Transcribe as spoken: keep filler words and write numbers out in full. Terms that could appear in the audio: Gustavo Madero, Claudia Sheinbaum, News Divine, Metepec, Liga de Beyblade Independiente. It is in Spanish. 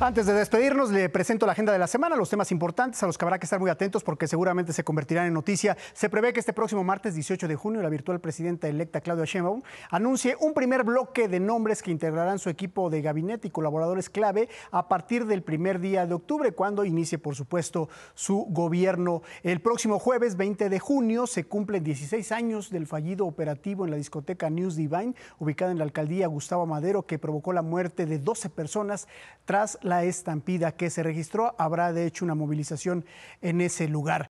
Antes de despedirnos, le presento la agenda de la semana, los temas importantes a los que habrá que estar muy atentos porque seguramente se convertirán en noticia. Se prevé que este próximo martes dieciocho de junio la virtual presidenta electa Claudia Sheinbaum anuncie un primer bloque de nombres que integrarán su equipo de gabinete y colaboradores clave a partir del primer día de octubre, cuando inicie, por supuesto, su gobierno. El próximo jueves veinte de junio se cumplen dieciséis años del fallido operativo en la discoteca News Divine, ubicada en la alcaldía Gustavo Madero, que provocó la muerte de doce personas tras la estampida que se registró. Habrá de hecho una movilización en ese lugar.